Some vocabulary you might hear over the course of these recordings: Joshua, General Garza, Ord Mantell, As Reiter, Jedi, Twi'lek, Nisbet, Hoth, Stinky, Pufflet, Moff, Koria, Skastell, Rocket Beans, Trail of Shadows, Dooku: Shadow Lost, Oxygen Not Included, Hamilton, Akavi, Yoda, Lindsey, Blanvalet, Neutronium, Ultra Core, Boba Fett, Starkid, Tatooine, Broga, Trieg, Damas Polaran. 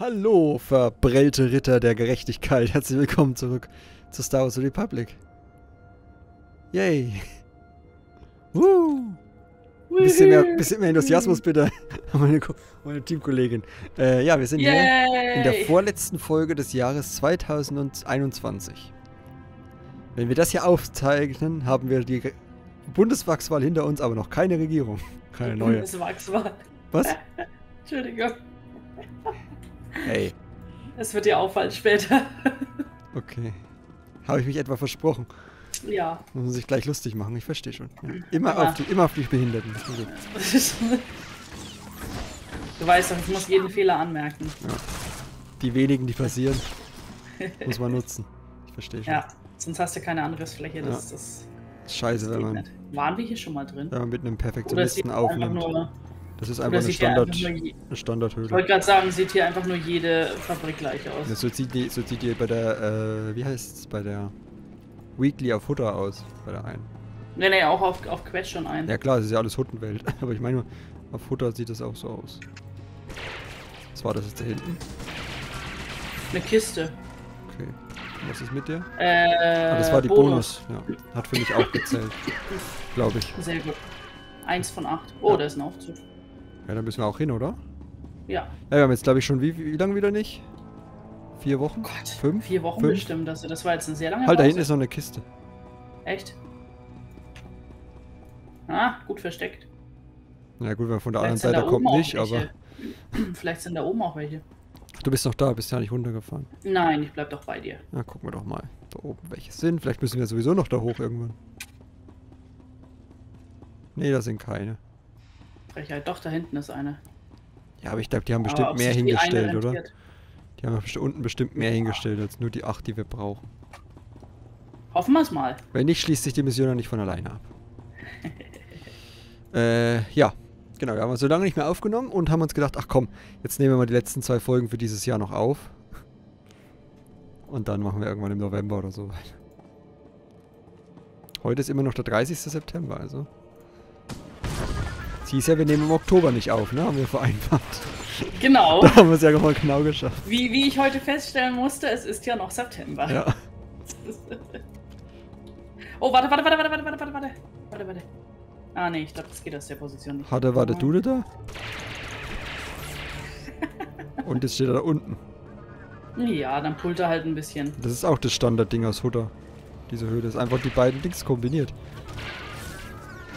Hallo, verbrellte Ritter der Gerechtigkeit. Herzlich willkommen zurück zu Star Wars the Republic. Yay. Woo. Bisschen mehr Enthusiasmus bitte, meine Teamkollegin. Ja, wir sind hier in der vorletzten Folge des Jahres 2021. Wenn wir das hier aufzeichnen, haben wir die Bundestagswahl hinter uns, aber noch keine Regierung. Keine neue. Bundestagswahl. Was? Entschuldigung. Hey. Es wird dir auffallen später. Okay. Habe ich mich etwa versprochen? Ja. Muss sich gleich lustig machen, ich verstehe schon. Ja. Immer auf die Behinderten. Du weißt, ich muss jeden Fehler anmerken. Ja. Die wenigen, die passieren, muss man nutzen. Ich verstehe schon. Ja, sonst hast du keine Angriffsfläche. Das, ja. Das scheiße, wenn man... Nicht. Waren wir hier schon mal drin? Wenn man mit einem Perfektionisten aufnimmt. Das ist einfach eine Standardhöhle. Ich wollte gerade sagen, sieht hier einfach nur jede Fabrik gleich aus. Ja, so sieht die bei der, wie heißt's, bei der Weekly auf Hutter aus, bei der einen. Nee, auch auf Quesh schon ein. Ja klar, das ist ja alles Huttenwelt, aber ich meine nur, auf Hutter sieht das auch so aus. Was war das jetzt da hinten? Eine Kiste. Okay, was ist mit dir? Das war die Bonus. Ja, hat für mich auch gezählt, glaube ich. Sehr gut. 1 von 8. Oh, ja. Da ist ein Aufzug. Ja, da müssen wir auch hin, oder? Ja. Ja, wir haben jetzt, glaube ich, schon wie lange wieder nicht? 4 Wochen? Gott, 5? 4 Wochen 5? Bestimmt. Das war jetzt eine sehr lange Pause. Halt, da hinten ist noch eine Kiste. Echt? Ah, gut versteckt. Na gut, wenn man von der anderen Seite kommt, nicht, aber... Vielleicht sind da oben auch welche. Ach, du bist noch da, bist ja nicht runtergefahren. Nein, ich bleib doch bei dir. Na, gucken wir doch mal, da oben welche sind. Vielleicht müssen wir sowieso noch da hoch irgendwann. Nee, da sind keine. Frechheit, doch, da hinten ist eine. Ja, aber ich glaube, die haben bestimmt mehr hingestellt, oder? Die haben unten bestimmt mehr hingestellt als nur die 8, die wir brauchen. Hoffen wir es mal. Wenn nicht, schließt sich die Mission noch nicht von alleine ab. Ja, genau, wir haben uns so lange nicht mehr aufgenommen und haben uns gedacht, ach komm, jetzt nehmen wir mal die letzten 2 Folgen für dieses Jahr noch auf. Und dann machen wir irgendwann im November oder so weiter. Heute ist immer noch der 30. September, also. Hieß ja, wir nehmen im Oktober nicht auf, ne? Haben wir vereinbart. Genau. Da haben wir es ja mal genau geschafft. Wie ich heute feststellen musste, es ist ja noch September. Ja. Oh, warte. Ah, nee, ich glaube, das geht aus der Position nicht. Warte, du da? Und jetzt steht er da unten. Ja, dann pullt er halt ein bisschen. Das ist auch das Standardding aus Hutter. Diese Höhle ist einfach die beiden Dings kombiniert.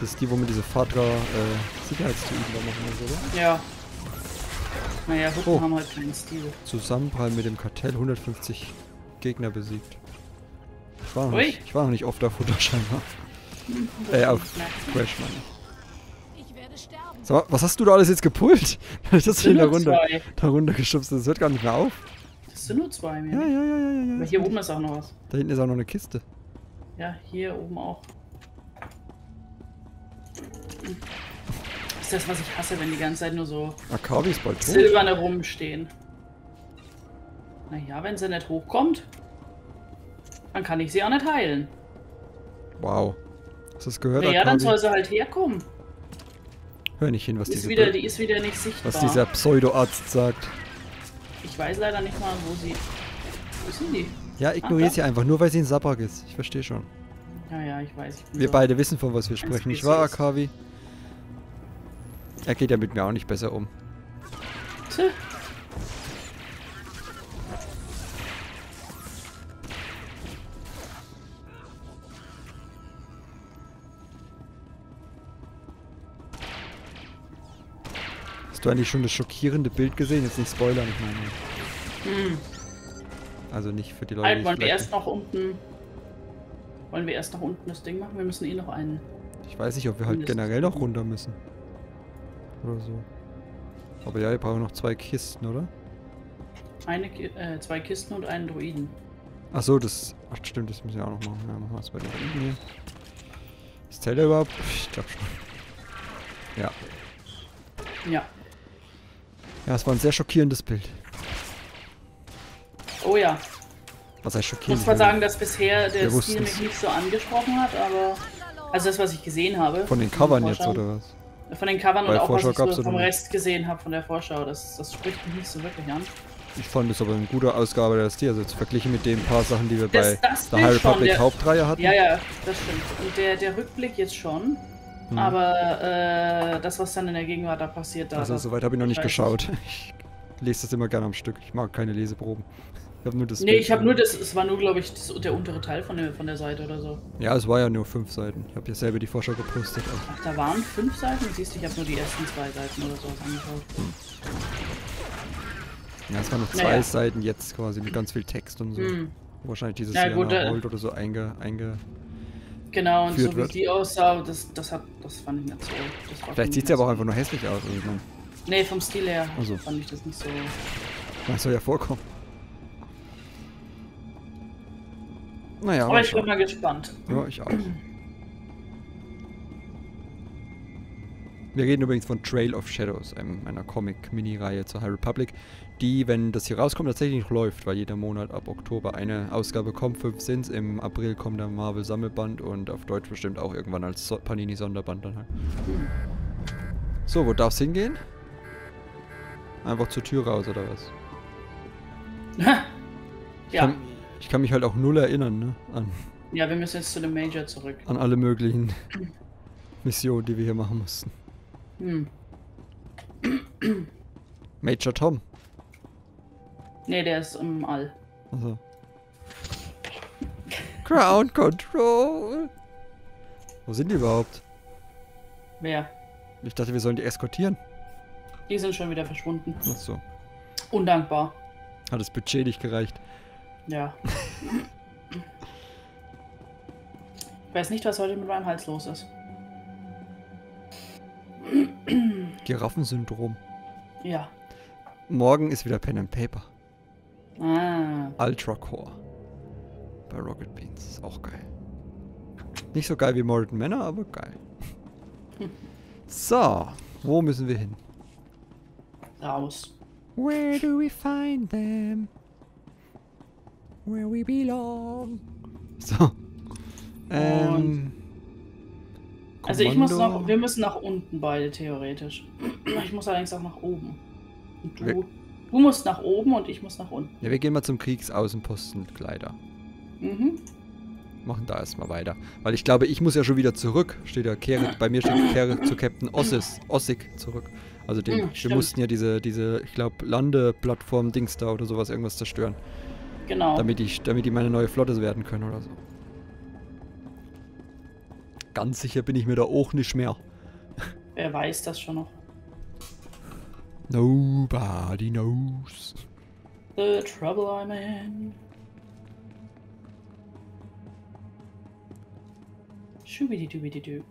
Das ist die, wo man diese Fadra-Sicherheitstypen da machen muss, oder? Ja. Naja, Hutten haben halt keinen Stil. Zusammenprall mit dem Kartell, 150 Gegner besiegt. Ich war noch nicht oft auf Hutter scheinbar. Auf Quesh, meine ich. So, was hast du da alles jetzt gepult? Das ist hier da runter geschubst, das hört gar nicht mehr auf. Das sind nur 2 mehr. Ja. Aber hier oben ist auch noch was. Da hinten ist auch noch eine Kiste. Ja, hier oben auch. Das ist das, was ich hasse, wenn die ganze Zeit nur so silberne rumstehen. Naja, wenn sie nicht hochkommt, dann kann ich sie auch nicht heilen. Wow. Hast du das gehört? Naja, dann soll sie halt herkommen. Hör nicht hin, was die ist wieder nicht sichtbar. Was dieser Pseudo-Arzt sagt. Ich weiß leider nicht mal, wo sind die? Ja, ignoriere sie einfach, nur weil sie ein Sabrak ist. Ich verstehe schon. Ja, ich weiß. Wir beide wissen, von was wir sprechen, nicht wahr, Akavi? Er geht ja mit mir auch nicht besser um. Tö. Hast du eigentlich schon das schockierende Bild gesehen? Jetzt nicht spoilern, ich meine. Hm. Also nicht für die Leute, die vielleicht erst noch unten... Wollen wir erst nach unten das Ding machen? Wir müssen eh noch einen... Ich weiß nicht, ob wir halt generell noch runter müssen. Oder so. Aber ja, wir brauchen noch 2 Kisten, oder? 2 Kisten und einen Druiden. Ach so, das... Ach stimmt, das müssen wir auch noch machen. Ja, machen wir es bei den Druiden hier. Ist Zelt überhaupt? Ich glaube schon. Ja. Ja. Ja, es war ein sehr schockierendes Bild. Oh ja. Was heißt schockierend? Ich muss mal sagen, dass bisher der Stil mich nicht so angesprochen hat, aber... Also das, was ich gesehen habe. Von den Covern jetzt, oder was? Von den Covern und auch, was ich so vom Rest gesehen habe von der Vorschau. Das spricht mich nicht so wirklich an. Ich fand es aber eine gute Ausgabe der ST, also jetzt verglichen mit den paar Sachen, die wir bei der High Republic Hauptreihe hatten. Ja, ja, das stimmt. Und der Rückblick jetzt schon, aber das, was dann in der Gegenwart da passiert, da... Also soweit habe ich noch nicht geschaut. Ich lese das immer gerne am Stück, ich mag keine Leseproben. Ich habe nur das... Nee, ich habe nur das, es war nur, glaube ich, der untere Teil von der Seite oder so. Ja, es war ja nur 5 Seiten. Ich habe ja selber die Vorschau gepostet. Also. Ach, da waren 5 Seiten? Siehst du, ich habe nur die ersten 2 Seiten oder sowas angeschaut. Ja, es waren noch 2 Seiten jetzt quasi mit ganz viel Text und so. Wahrscheinlich dieses Jahr oder so Genau, und so wie die aussah, das fand ich nicht so. Vielleicht sieht sie aber auch einfach nur hässlich aus. Also, ich mein, nee, vom Stil her fand ich das nicht so. Das soll ja vorkommen. Naja, aber ich bin mal gespannt. Ja, ich auch. Wir reden übrigens von Trail of Shadows, einer Comic-Mini-Reihe zur High Republic, die, wenn das hier rauskommt, tatsächlich noch läuft, weil jeden Monat ab Oktober eine Ausgabe kommt, 5 sind's, im April kommt der Marvel-Sammelband und auf Deutsch bestimmt auch irgendwann als Panini-Sonderband dann halt. So, wo darf's hingehen? Einfach zur Tür raus, oder was? Ja. Ich kann mich halt auch null erinnern, ne? Ja, wir müssen jetzt zu dem Major zurück. An alle möglichen Missionen, die wir hier machen mussten. Major Tom. Nee, der ist im All. Also. Ground Control. Wo sind die überhaupt? Wer? Ich dachte, wir sollen die eskortieren. Die sind schon wieder verschwunden. Ach so. Undankbar. Hat das Budget nicht gereicht. Ja. Ich weiß nicht, was heute mit meinem Hals los ist. Giraffensyndrom. Ja. Morgen ist wieder Pen and Paper. Ah. Ultra Core. Bei Rocket Beans. Ist auch geil. Nicht so geil wie Morden Manor, aber geil. So. Wo müssen wir hin? Raus. Where do we find them? Where we belong. So. Also ich muss noch, wir müssen nach unten beide theoretisch. Ich muss allerdings auch nach oben. Und du musst nach oben und ich muss nach unten. Ja, wir gehen mal zum Kriegsaußenposten mit Kleider. Machen da erstmal weiter. Weil ich glaube, ich muss ja schon wieder zurück. Steht ja Kehre, bei mir steht Kehre zu Captain Ossig zurück. Also wir mussten ja diese, ich glaube, Landeplattform-Dings da oder sowas irgendwas zerstören. Genau. Damit die meine neue Flotte werden können oder so. Ganz sicher bin ich mir da auch nicht mehr. Wer weiß das schon noch? Nobody knows. The trouble I'm in. Schubididubididü.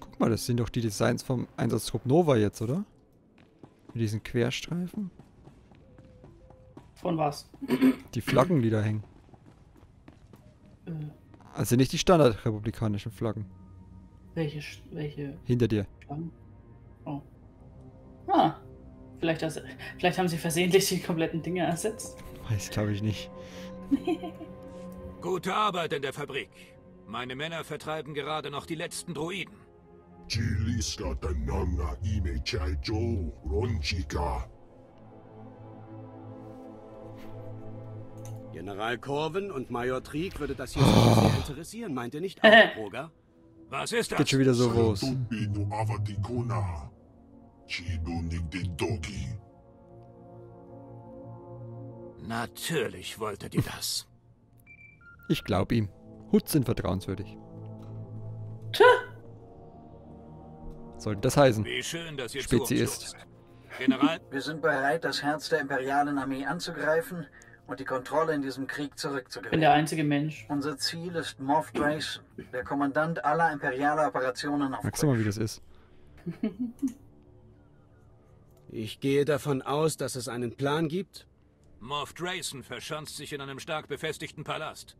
Guck mal, das sind doch die Designs vom Einsatztrupp Nova jetzt, oder? Mit diesen Querstreifen. Von was? Die Flaggen, die da hängen. Also nicht die standardrepublikanischen Flaggen. Welche? Hinter dir. Flaggen? Oh. Ah. Vielleicht haben sie versehentlich die kompletten Dinge ersetzt. Weiß, glaube ich nicht. Gute Arbeit in der Fabrik. Meine Männer vertreiben gerade noch die letzten Droiden. General Corwin und Major Trieg würde das hier sehr interessieren, meint ihr nicht auch, Roger? Was ist das? Geht schon wieder so los. Natürlich wolltet ihr das. Ich glaube ihm. Huts sind vertrauenswürdig. Tja. Sollte das heißen? Wie schön, dass ihr Speziist. General, wir sind bereit, das Herz der imperialen Armee anzugreifen und die Kontrolle in diesem Krieg zurückzugewinnen. Ich bin der einzige Mensch. Unser Ziel ist Moff Drace, der Kommandant aller imperialer Operationen auf Kösch. Merkst du mal, wie das ist? Ich gehe davon aus, dass es einen Plan gibt. Moff Drayson verschanzt sich in einem stark befestigten Palast.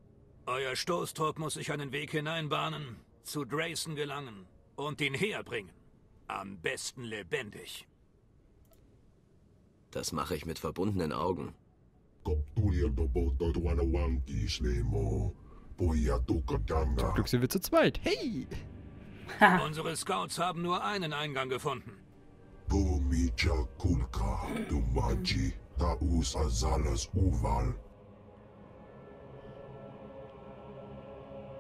Euer Stoßtrupp muss sich einen Weg hineinbahnen, zu Drayson gelangen und ihn herbringen. Am besten lebendig. Das mache ich mit verbundenen Augen. Zum Glück sind wir zu zweit. Hey! Unsere Scouts haben nur einen Eingang gefunden. Bumi Chakulka, Dumaji, Taus Azalas Uval.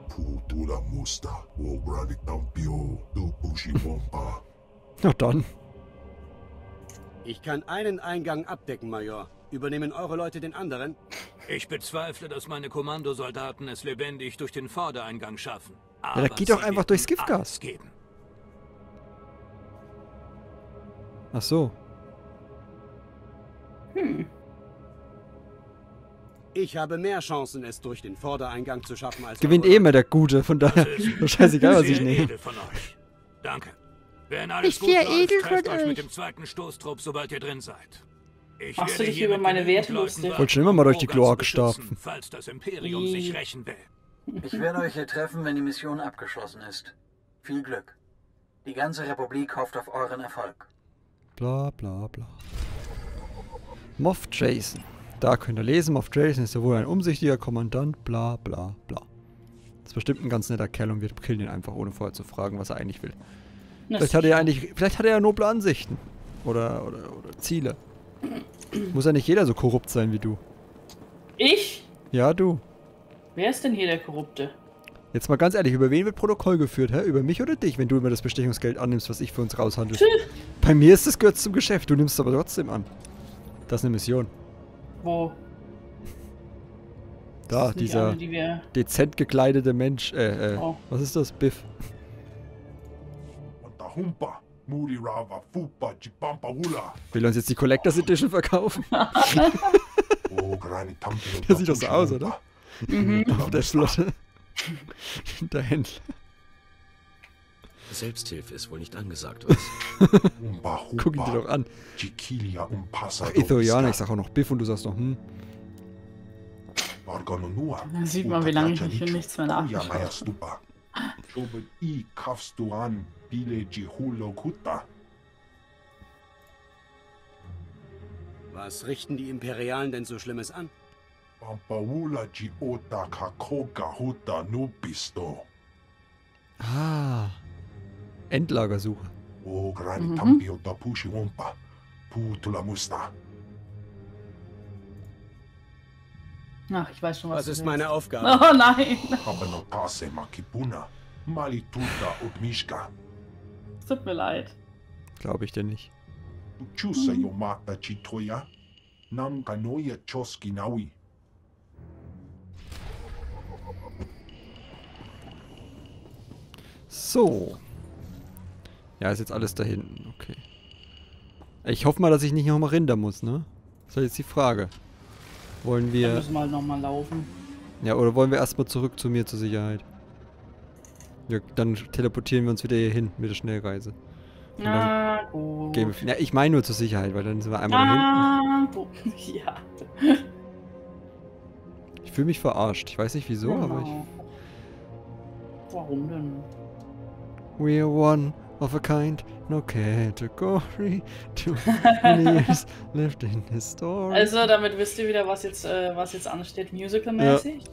Putula Musta, Wobranik Tampio, Dupushi Bomba. Na dann. Ich kann einen Eingang abdecken, Major. Übernehmen eure Leute den anderen? Ich bezweifle, dass meine Kommandosoldaten es lebendig durch den Vordereingang schaffen. Aber ja, da geht doch einfach durchs Giftgas. Ach so. Hm. Ich habe mehr Chancen, es durch den Vordereingang zu schaffen, als... Gewinnt eh immer der Gute, von daher... Scheißegal, was ich nehme. Danke. Wenn alles gut läuft, trefft euch mit dem zweiten Stoßtrupp, sobald ihr drin seid. Machst du dich über meine Werte lustig? Wollt schon immer mal durch die Kloake starten. Falls das Imperium sich rächen will. Ich werde euch hier treffen, wenn die Mission abgeschlossen ist. Viel Glück. Die ganze Republik hofft auf euren Erfolg. Bla bla bla. Moff Jason. Da könnt ihr lesen, Moff Jason ist ja wohl ein umsichtiger Kommandant, bla bla bla. Das ist bestimmt ein ganz netter Kerl und wir killen ihn einfach, ohne vorher zu fragen, was er eigentlich will. Vielleicht hat er ja noble Ansichten. Oder Ziele. Muss ja nicht jeder so korrupt sein wie du. Ich? Ja, du. Wer ist denn hier der Korrupte? Jetzt mal ganz ehrlich, über wen wird Protokoll geführt, hä? Über mich oder dich, wenn du immer das Bestechungsgeld annimmst, was ich für uns raushandle? Bei mir ist es gehört zum Geschäft, du nimmst es aber trotzdem an. Das ist eine Mission. Wo? Da, dieser eine, dezent gekleidete Mensch, oh. Was ist das? Biff. Will uns jetzt die Collectors Edition verkaufen? Der sieht doch so aus, oder? Mhm. Auf der Schlotte. Der Händler. Selbsthilfe ist wohl nicht angesagt, was? Guck ihn dir doch an. Ach, Ethorianer, ich sag auch noch Biff und du sagst noch, hm. Dann sieht man, wie lange ich mich für nichts mehr nachgeschaut habe. Was richten die Imperialen denn so Schlimmes an? Ah, Endlagersuche. Mhm. Ach, ich weiß schon, was ist meine Aufgabe? Oh nein! Tut mir leid. Glaube ich dir nicht. Mhm. So. Ja, ist jetzt alles da hinten. Okay. Ich hoffe mal, dass ich nicht nochmal rinder muss, ne? Das ist jetzt die Frage. Wollen wir... Dann müssen wir halt nochmal laufen. Ja, oder wollen wir erstmal zurück zu mir zur Sicherheit? Ja, dann teleportieren wir uns wieder hier hin mit der Schnellreise. Na gut. Ja, ich meine nur zur Sicherheit, weil dann sind wir einmal hinten. Ja. Ich fühle mich verarscht. Ich weiß nicht wieso, genau. Aber ich... Warum denn? We are one of a kind, no category, two years lived in his story. Also, damit wisst ihr wieder, was jetzt ansteht, musical-mäßig.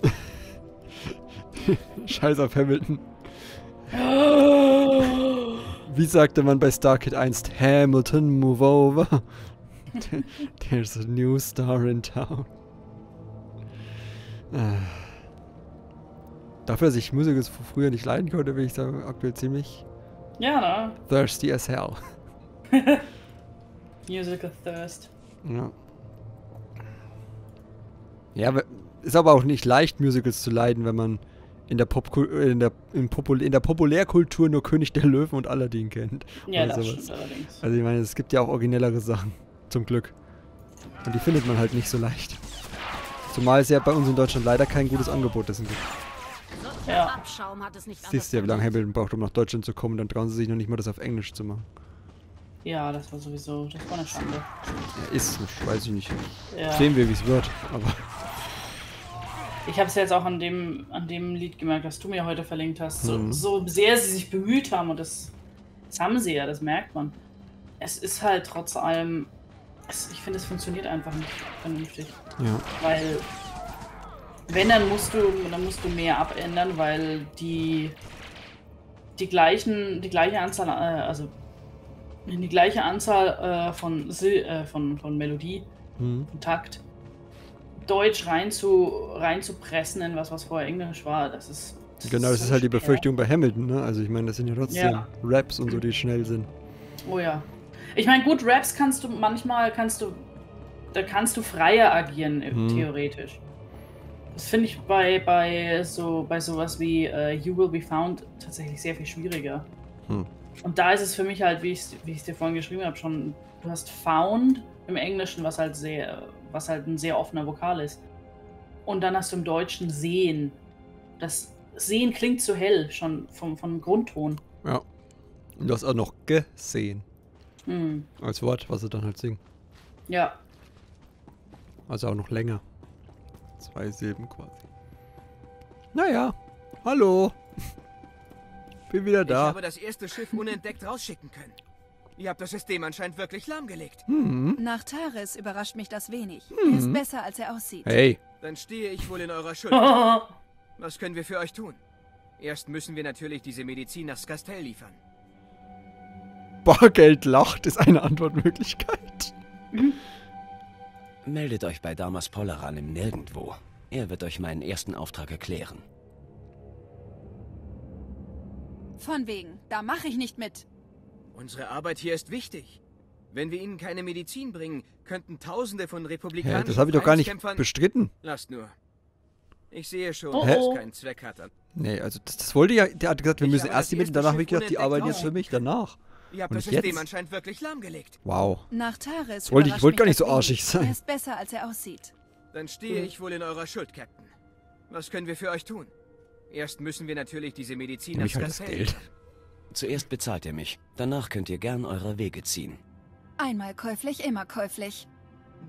Ja. Scheiß auf Hamilton. Wie sagte man bei Starkid einst, Hamilton, move over. There's a new star in town. Dafür, dass ich Musicals von früher nicht leiden konnte, bin ich da aktuell ziemlich... Ja, ne? Thirsty as hell. Musical Thirst. Ja. Ja, aber ist aber auch nicht leicht, Musicals zu leiden, wenn man in der Populärkultur nur König der Löwen und Aladdin kennt. Ja, das stimmt allerdings. Also ich meine, es gibt ja auch originellere Sachen, zum Glück. Und die findet man halt nicht so leicht. Zumal es ja bei uns in Deutschland leider kein gutes Angebot dessen gibt. Ja. Siehst du ja, wie lange Hamilton braucht, um nach Deutschland zu kommen, dann trauen sie sich noch nicht mal, das auf Englisch zu machen. Ja, das war sowieso, das war eine Schande. Ja, ist nicht, weiß ich nicht. Ja. Sehen wir, wie es wird, aber... Ich habe es ja jetzt auch an dem Lied gemerkt, das du mir heute verlinkt hast, so sehr sie sich bemüht haben und das haben sie ja, das merkt man. Es ist halt trotz allem, ich finde, es funktioniert einfach nicht vernünftig. Ja. Weil... Wenn, dann musst du mehr abändern, weil die gleiche Anzahl, also die gleiche Anzahl von Melodie, von Takt, Deutsch reinzupressen in was vorher Englisch war, das ist... Genau, das ist halt die Befürchtung bei Hamilton, ne? Also ich meine, das sind ja trotzdem Raps und so, die schnell sind. Oh ja. Ich meine, gut, Raps kannst du manchmal, da kannst du freier agieren, theoretisch. Das finde ich bei sowas wie You Will Be Found tatsächlich sehr viel schwieriger. Und da ist es für mich halt, wie ich dir vorhin geschrieben habe, schon, du hast Found im Englischen, was halt ein sehr offener Vokal ist. Und dann hast du im Deutschen Sehen. Das Sehen klingt zu hell, schon vom Grundton. Ja. Und du hast auch noch gesehen. Als Wort, was sie dann halt singen. Ja. Also auch noch länger. 2 Silben quasi. Naja, hallo. Bin wieder da. Ich habe das erste Schiff unentdeckt rausschicken können. Ihr habt das System anscheinend wirklich lahmgelegt. Nach Taris überrascht mich das wenig. Er ist besser, als er aussieht. Hey. Dann stehe ich wohl in eurer Schuld. Was können wir für euch tun? Erst müssen wir natürlich diese Medizin nach Skastell liefern. Bargeld lacht ist eine Antwortmöglichkeit. Meldet euch bei Damas Polaran im Nirgendwo. Er wird euch meinen ersten Auftrag erklären. Von wegen, da mache ich nicht mit. Unsere Arbeit hier ist wichtig. Wenn wir ihnen keine Medizin bringen, könnten Tausende von Republikanern... Ja, das habe ich doch gar nicht bestritten. Lasst nur. Ich sehe schon, dass es keinen Zweck hat. Nee, also das wollte ja... Der hat gesagt, wir müssen erst die Medizin, danach habe ich gedacht, die arbeiten jetzt für mich, danach. Ihr habt das System anscheinend wirklich lahmgelegt. Wow. Nach Taris ich wollte gar nicht so arschig sein. Er ist besser, als er aussieht. Dann stehe ich wohl in eurer Schuld, Captain. Was können wir für euch tun? Erst müssen wir natürlich diese Medizin nach Skastell. Zuerst bezahlt ihr mich. Danach könnt ihr gern eurer Wege ziehen. Einmal käuflich, immer käuflich.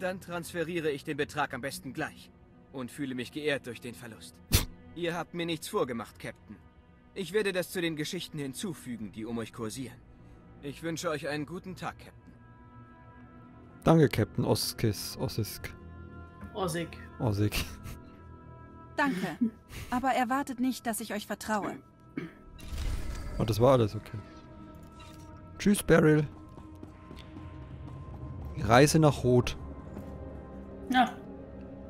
Dann transferiere ich den Betrag am besten gleich. Und fühle mich geehrt durch den Verlust. Ihr habt mir nichts vorgemacht, Captain. Ich werde das zu den Geschichten hinzufügen, die um euch kursieren. Ich wünsche euch einen guten Tag, Captain. Danke, Captain Ossig. Danke, aber erwartet nicht, dass ich euch vertraue. Oh, das war alles, okay. Tschüss, Beryl. Reise nach Hoth. Ja.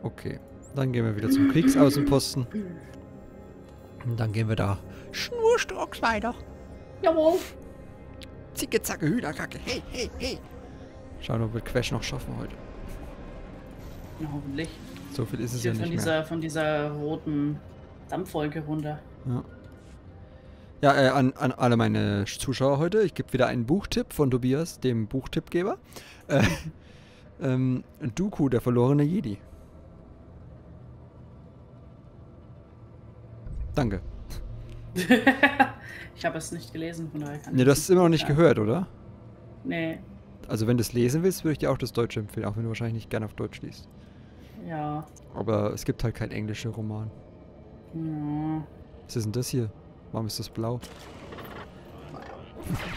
Okay, dann gehen wir wieder zum Kriegsaußenposten. Und dann gehen wir da schnurstracks weiter. Jawohl. Zicke, zacke, Hühnerkacke. Hey, hey, hey. Schauen wir, ob wir Quesh noch schaffen heute. Ja, hoffentlich. So viel ist es ja nicht mehr. Von dieser roten Dampfwolke runter. Ja. Ja, an alle meine Zuschauer heute. Ich gebe wieder einen Buchtipp von Tobias, dem Buchtippgeber. Dooku, der verlorene Jedi. Danke. Ich habe es nicht gelesen, von daher kann ich... Ne, du hast es immer noch nicht gehört, oder? Nee. Also wenn du es lesen willst, würde ich dir auch das Deutsche empfehlen, auch wenn du wahrscheinlich nicht gerne auf Deutsch liest. Ja. Aber es gibt halt keinen englischen Roman. Ja. Was ist denn das hier? Warum ist das blau?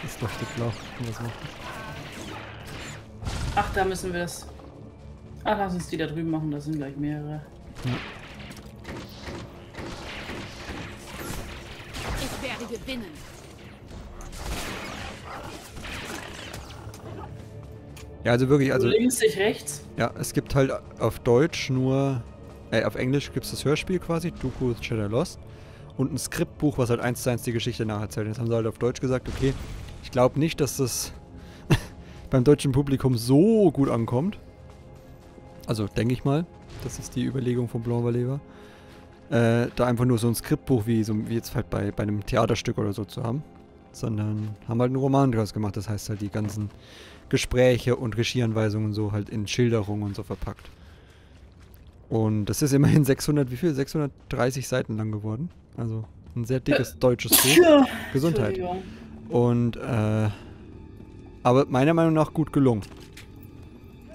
Das leuchtet blau. Was macht das? Ach, da müssen wir das... Ach, lass uns die da drüben machen, da sind gleich mehrere. Ja. Gewinnen. Ja, also wirklich, also links, nicht rechts. Ja, es gibt halt auf Deutsch nur, auf Englisch gibt es das Hörspiel quasi, Dooku: Shadow Lost, und ein Skriptbuch, was halt 1:1 die Geschichte nacherzählt. Jetzt haben sie halt auf Deutsch gesagt, okay, ich glaube nicht, dass das beim deutschen Publikum so gut ankommt. Also denke ich mal, dass das die Überlegung von Blanvalet war. Da einfach nur so ein Skriptbuch wie jetzt halt bei einem Theaterstück oder so zu haben, sondern haben halt einen Roman draus gemacht. Das heißt halt die ganzen Gespräche und Regieanweisungen so halt in Schilderungen und so verpackt. Und das ist immerhin 630 Seiten lang geworden. Also ein sehr dickes deutsches Buch. Gesundheit. Und aber meiner Meinung nach gut gelungen.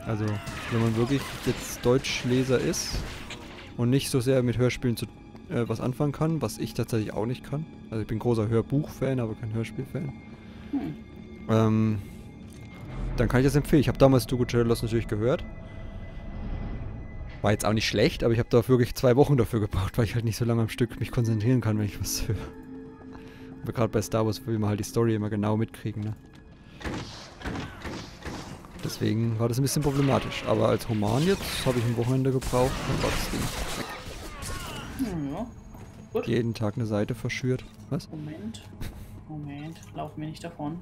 Also wenn man wirklich jetzt Deutschleser ist und nicht so sehr mit Hörspielen was anfangen kann, was ich tatsächlich auch nicht kann. Also ich bin großer Hörbuch-Fan, aber kein Hörspiel-Fan. Dann kann ich das empfehlen. Ich habe damals Dooku: Shadow Lost natürlich gehört. War jetzt auch nicht schlecht, aber ich habe da wirklich 2 Wochen dafür gebraucht, weil ich halt nicht so lange am Stück mich konzentrieren kann, wenn ich was höre. Gerade bei Star Wars will man halt die Story immer genau mitkriegen, ne? Deswegen war das ein bisschen problematisch. Aber als Human jetzt habe ich ein Wochenende gebraucht und war das Ding. Ja, gut. Jeden Tag eine Seite verschürt. Was? Moment. Moment. Lauf mir nicht davon.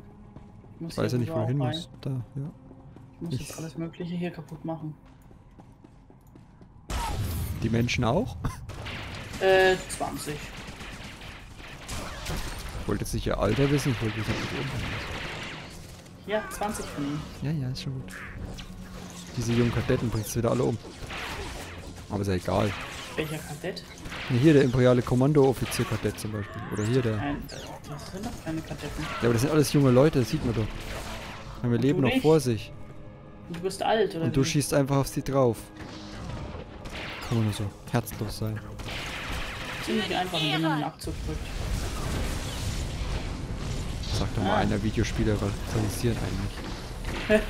Ich muss weiß ja nicht, wohin muss. Da, ja. Ich muss jetzt alles Mögliche hier kaputt machen. Die Menschen auch? 20. Ich wollte jetzt nicht ihr Alter wissen, ich wollte jetzt nicht ihr Umfang wissen. Ja, 20 von ihnen. Ja, ja, ist schon gut. Diese jungen Kadetten bringst du wieder alle um. Aber ist ja egal. Welcher Kadett? Ja, hier der imperiale Kommandooffizier-Kadett zum Beispiel. Oder hier der... Nein, das sind doch keine Kadetten. Ja, aber das sind alles junge Leute, das sieht man doch. Wir leben noch vor sich. Und du bist alt, oder? Und du schießt einfach auf sie drauf. Kann man nur so herzlos sein. Ziemlich einfach, wenn man den Abzug drückt. Sag doch mal einer, Videospieler realisieren eigentlich.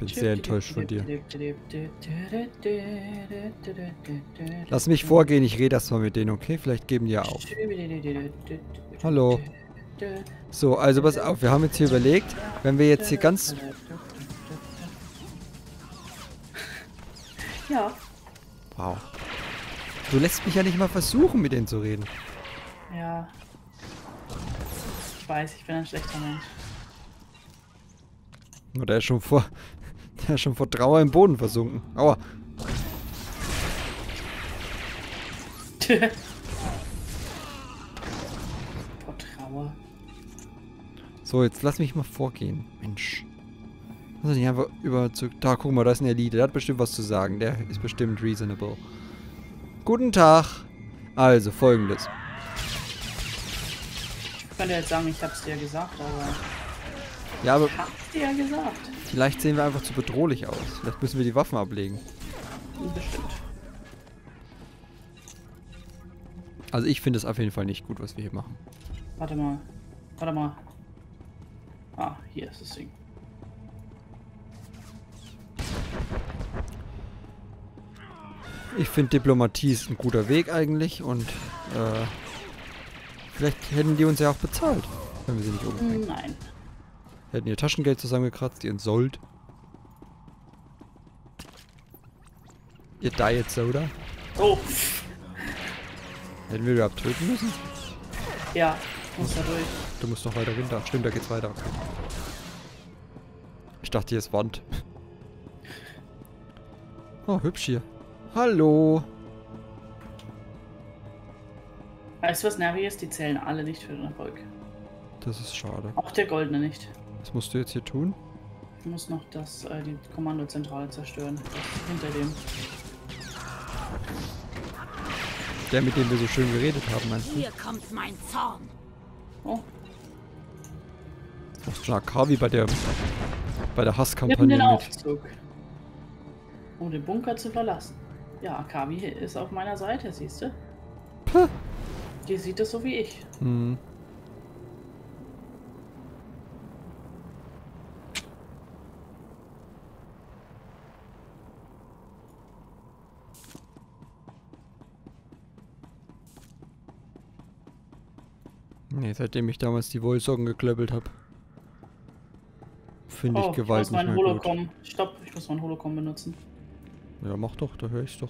Bin sehr enttäuscht von dir. Lass mich vorgehen, ich rede erstmal mit denen, okay? Vielleicht geben die ja auf. Hallo. So, also pass auf, wir haben jetzt hier überlegt, wenn wir jetzt hier ganz... Ja. Wow. Du lässt mich ja nicht mal versuchen, mit denen zu reden. Ja. Ich weiß, ich bin ein schlechter Mensch. Nur der ist schon vor... Der ist schon vor Trauer im Boden versunken. Aua. Vor Trauer. So, jetzt lass mich mal vorgehen. Mensch. Lass mich einfach über zu... Da, guck mal, da ist ein Elite. Der hat bestimmt was zu sagen. Der ist bestimmt reasonable. Guten Tag. Also, folgendes. Ich könnte jetzt sagen, ich hab's dir gesagt, aber... Ja, aber... Ich hab's dir gesagt. Vielleicht sehen wir einfach zu bedrohlich aus. Vielleicht müssen wir die Waffen ablegen. Bestimmt. Also ich finde es auf jeden Fall nicht gut, was wir hier machen. Warte mal. Warte mal. Ah, hier ist das Ding. Ich finde Diplomatie ist ein guter Weg eigentlich und vielleicht hätten die uns ja auch bezahlt, wenn wir sie nicht umbringen. Nein. Hätten ihr Taschengeld zusammengekratzt, ihr Sold. Ihr Diet Soda. Oh. Hätten wir überhaupt töten müssen? Ja, muss da durch. Du musst noch weiter runter. Stimmt, da geht's weiter. Okay. Ich dachte, hier ist Wand. Oh, hübsch hier. Hallo. Weißt du, was nervig ist? Die zählen alle nicht für den Erfolg. Das ist schade. Auch der Goldene nicht. Was musst du jetzt hier tun? Ich muss noch das, die Kommandozentrale zerstören. Hinter dem. Der, mit dem wir so schön geredet haben, meinst du? Hier kommt mein Zorn. Oh. Das ist schon Akavi bei der Hasskampagne mit. Aufzug. Um den Bunker zu verlassen. Ja, Akavi ist auf meiner Seite, siehst du? Puh. Die sieht das so wie ich. Hm. Nee, seitdem ich damals die Wollsocken geklöppelt habe, finde ich Gewalt nicht mehr gut. Stopp, ich muss mein Holocom benutzen. Ja, mach doch, da höre ich doch.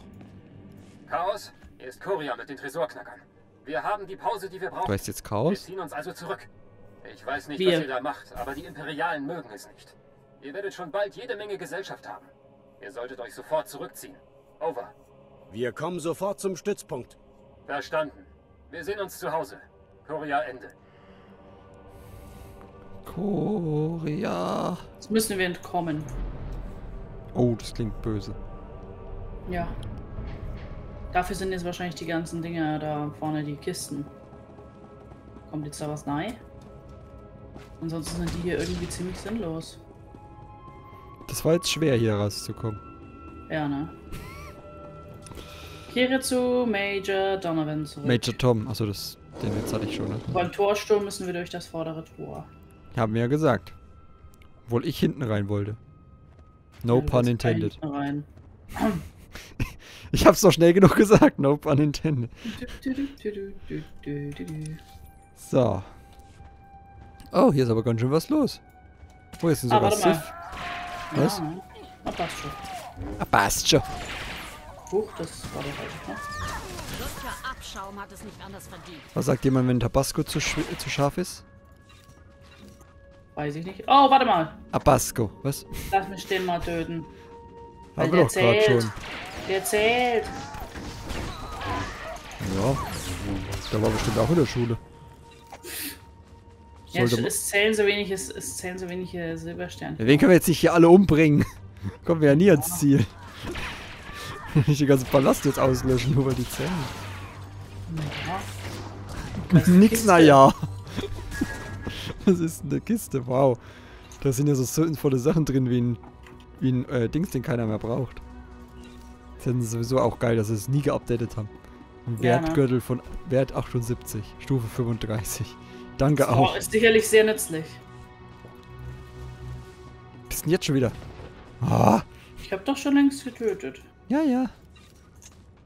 Chaos, hier ist Koria mit den Tresorknackern. Wir haben die Pause, die wir brauchen. Du heißt jetzt Chaos? Wir ziehen uns also zurück. Ich weiß nicht, was ihr da macht, aber die Imperialen mögen es nicht. Ihr werdet schon bald jede Menge Gesellschaft haben. Ihr solltet euch sofort zurückziehen. Over. Wir kommen sofort zum Stützpunkt. Verstanden. Wir sehen uns zu Hause. Koria, Ende. Koria. Jetzt müssen wir entkommen. Oh, das klingt böse. Ja. Dafür sind jetzt wahrscheinlich die ganzen Dinger da vorne, die Kisten. Kommt jetzt da was rein? Ansonsten sind die hier irgendwie ziemlich sinnlos. Das war jetzt schwer, hier rauszukommen. Ja, ne? Kehre zu Major Donovan zurück. Major Tom, achso, das... Den Witz hatte ich schon. Ne? Beim Torsturm müssen wir durch das vordere Tor. Haben wir ja gesagt. Obwohl ich hinten rein wollte. No pun intended. Rein. Ich hab's doch schnell genug gesagt. No pun intended. So. Oh, hier ist aber ganz schön was los. Wo ist denn sogar Sif? Was? Ja, na, passt schon. Na, passt schon. Huch, das war der falsche Knopf. Was sagt jemand, wenn Tabasco zu scharf ist? Weiß ich nicht. Oh, warte mal. Tabasco, was? Lass mich den mal töten. Weil der zählt. Schon. Der zählt. Ja, der war bestimmt auch in der Schule. Ja, es zählen so wenig, es zählen so wenig Silbersterne. Ja, wen können wir jetzt nicht hier alle umbringen? Kommen wir ja nie ans Ziel. Ich den ganzen Palast jetzt auslöschen, nur weil die zählen. Naja. Nix, naja. Das ist eine Kiste, wow. Da sind ja so sinnvolle Sachen drin, wie ein Dings, den keiner mehr braucht. Das ist sowieso auch geil, dass sie es nie geupdatet haben. Ein Wertgürtel von Wert 78, Stufe 35. Danke auch. Ist sicherlich sehr nützlich. Bist du denn jetzt schon wieder? Oh. Ich hab doch schon längst getötet. Ja, ja.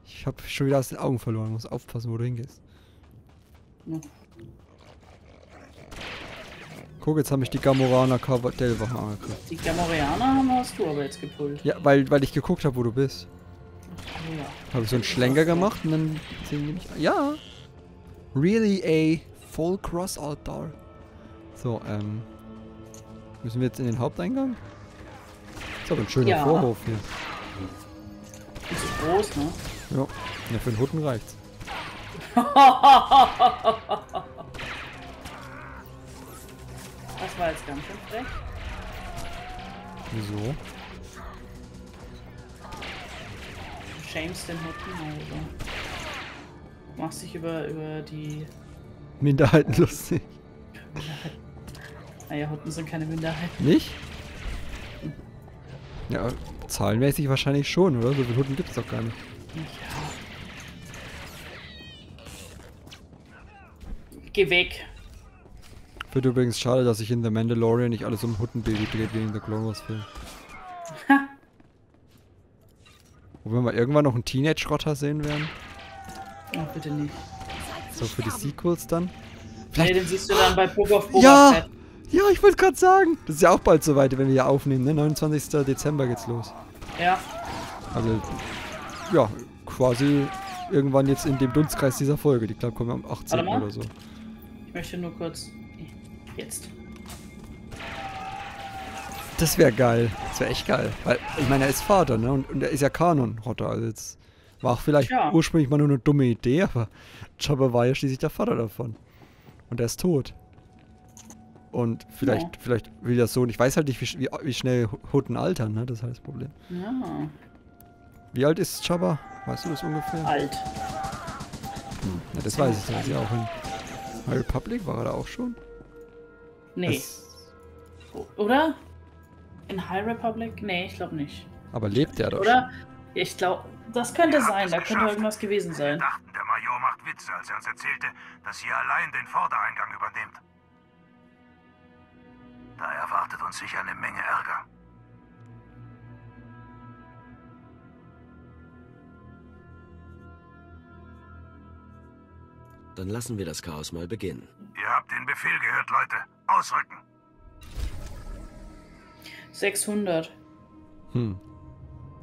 Ich hab schon wieder aus den Augen verloren. Muss aufpassen, wo du hingehst. Ja. Guck, jetzt haben mich die Gamoraner Carvadelwachen angegriffen. Die Gamoraner hast du aber jetzt gepult. Ja, weil ich geguckt habe, wo du bist. Ach, ja. Habe ich so einen Schlenker gemacht und dann sehen die mich. Ja! Really a full cross altar. So, müssen wir jetzt in den Haupteingang? Ist aber ein schöner Vorhof hier. Das ist groß, ne? Ja. Ja, für den Hutten reicht's. Das war jetzt ganz schön frech. Wieso? Du schämst den Hutten, also. Du machst dich über die... Minderheiten lustig. Naja, Hutten sind keine Minderheiten. Nicht? Ja, zahlenmäßig wahrscheinlich schon, oder? So viele Hunden gibt's doch gar nicht. Ja. Geh weg. Wird übrigens schade, dass sich in The Mandalorian nicht alles um ein Huttenbaby dreht, wie in The Clone Wars Film. Wo wir mal irgendwann noch einen Teenage-Rotter sehen werden. Oh, bitte nicht. So, für die Sequels dann? Vielleicht... Nee, den siehst du dann bei Boba Fett. Ja, ich wollte gerade sagen. Das ist ja auch bald soweit, wenn wir hier aufnehmen, ne? 29. Dezember geht's los. Ja. Also, ja, quasi irgendwann jetzt in dem Dunstkreis dieser Folge. Die, glaube ich, kommen am 18. oder so. Ich möchte nur kurz... Jetzt. Das wäre geil. Das wäre echt geil. Weil, ich meine, er ist Vater, ne? Und er ist ja Kanon-Rotter. Also jetzt war auch vielleicht ursprünglich mal nur eine dumme Idee, aber Jabba war ja schließlich der Vater davon. Und er ist tot. Und vielleicht will das so. Und ich weiß halt nicht, wie schnell Hutten altern, ne? Das ist halt das Problem. Ja. Wie alt ist Jabba? Weißt du das ungefähr? Alt. Hm. Ja, das weiß ich. Da ist ja auch in High Republic war er da auch schon. Nee. Oder? In High Republic? Nee, ich glaube nicht. Aber lebt er doch oder? Schon? Ich glaube, das könnte sein. Da könnte irgendwas gewesen sein. Wir dachten, der Major macht Witze, als er uns erzählte, dass ihr allein den Vordereingang übernehmt. Da erwartet uns sicher eine Menge Ärger. Dann lassen wir das Chaos mal beginnen. Ihr habt den Befehl gehört, Leute. Ausrücken. 600. Hm.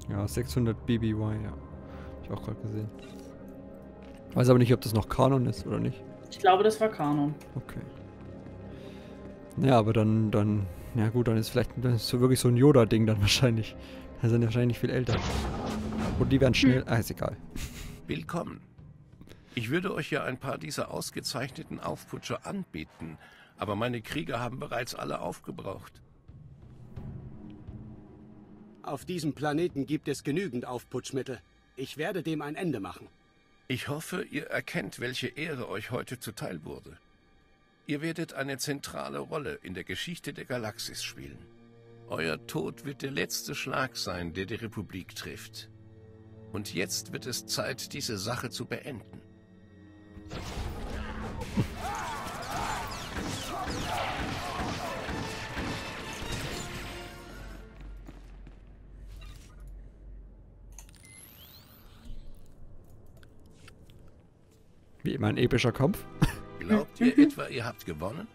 Ja, 600 BBY, ja. Hab ich auch gerade gesehen. Weiß aber nicht, ob das noch Kanon ist oder nicht. Ich glaube, das war Kanon. Okay. Ja, aber dann, ja gut, dann ist vielleicht so wirklich so ein Yoda-Ding dann wahrscheinlich. Da sind wahrscheinlich viel älter. Und die werden schnell, ist egal. Willkommen. Ich würde euch ja ein paar dieser ausgezeichneten Aufputscher anbieten, aber meine Krieger haben bereits alle aufgebraucht. Auf diesem Planeten gibt es genügend Aufputschmittel. Ich werde dem ein Ende machen. Ich hoffe, ihr erkennt, welche Ehre euch heute zuteil wurde. Ihr werdet eine zentrale Rolle in der Geschichte der Galaxis spielen. Euer Tod wird der letzte Schlag sein, der die Republik trifft. Und jetzt wird es Zeit, diese Sache zu beenden. Wie immer ein epischer Kampf. Glaubt ihr etwa, ihr habt gewonnen?